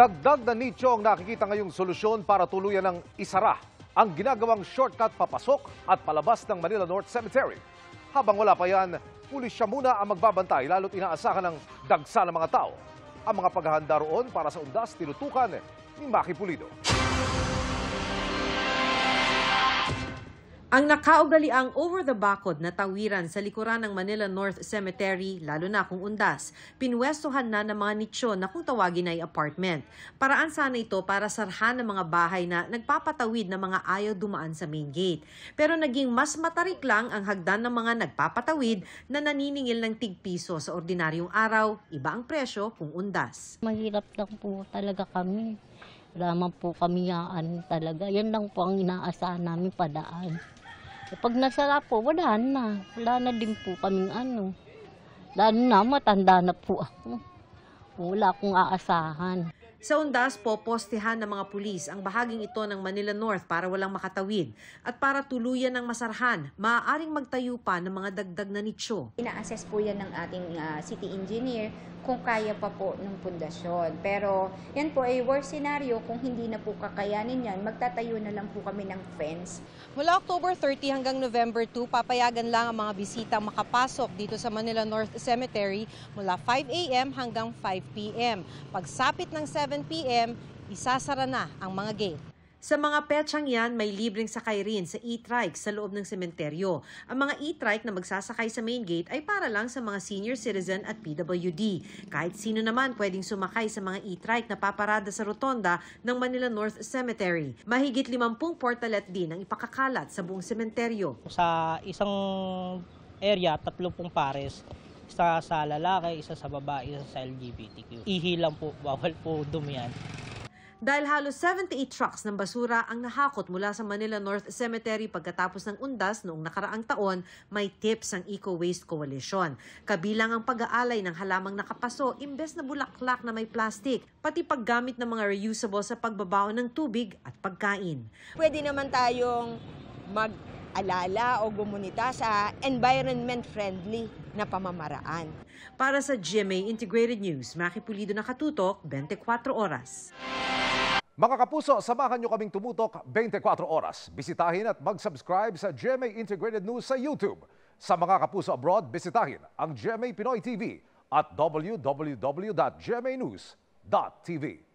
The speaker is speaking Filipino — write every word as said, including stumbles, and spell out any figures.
Dagdag na nicho ang nakikita ngayong solusyon para tuluyan ng isara ang ginagawang shortcut papasok at palabas ng Manila North Cemetery. Habang wala pa yan, pulisya muna ang magbabantay lalo't inaasahan ng dagsa ng mga tao. Ang mga paghahanda roon para sa Undas, tinutukan ni Maki Pulido. Ang nakaugaliang over-the-bakod na tawiran sa likuran ng Manila North Cemetery, lalo na kung Undas, pinwestuhan na ng mga nicho na kung tawagin ay apartment. Paraan sana ito para sarhan ng mga bahay na nagpapatawid na mga ayaw dumaan sa main gate. Pero naging mas matarik lang ang hagdan ng mga nagpapatawid na naniningil ng tigpiso sa ordinaryong araw. Iba ang presyo kung Undas. Mahirap lang po talaga kami. Laman po kami yaan talaga. Yan lang po ang inaasahan namin padaan. Pag nasara po, wala na. Wala na din po kaming ano. Lalo na, matanda na po ako. Wala akong aasahan. Sa Undas po, postihan ng mga pulis ang bahaging ito ng Manila North para walang makatawid. At para tuluyan ng masarhan, maaaring magtayo pa ng mga dagdag na nicho. Ina-assess po yan ng ating uh, city engineer kung kaya pa po ng pundasyon. Pero yan po ay worst scenario, kung hindi na po kakayanin yan, magtatayo na lang po kami ng fence. Mula October thirty hanggang November two, papayagan lang ang mga bisita makapasok dito sa Manila North Cemetery mula five A M hanggang five P M Pagsapit ng seven P M, isasara na ang mga gate. Sa mga petsang yan, may libreng sakay rin sa e-trike sa loob ng sementeryo. Ang mga e-trike na magsasakay sa main gate ay para lang sa mga senior citizen at P W D. Kahit sino naman pwedeng sumakay sa mga e-trike na paparada sa rotonda ng Manila North Cemetery. Mahigit limampung portalet din ang ipakakalat sa buong sementeryo. Sa isang area, tatlo pong pares. Isa sa lalaki, isa sa babae, isa sa L G B T Q. Ihi lang po, bawal po dumiyan. Dahil halos seventy-eight trucks ng basura ang nahakot mula sa Manila North Cemetery pagkatapos ng Undas noong nakaraang taon, may tips ang Eco Waste Coalition. Kabilang ang pag-aalay ng halamang nakapaso, imbes na bulaklak na may plastic, pati paggamit ng mga reusable sa pagbabao ng tubig at pagkain. Pwede naman tayong mag alala o gumunita sa environment-friendly na pamamaraan. Para sa G M A Integrated News, Maki Pulido, nakatutok twenty-four oras. Mga kapuso, samahan nyo kaming tumutok twenty-four oras. Bisitahin at mag-subscribe sa G M A Integrated News sa YouTube. Sa mga kapuso abroad, bisitahin ang G M A Pinoy T V at w w w dot g m a news dot t v.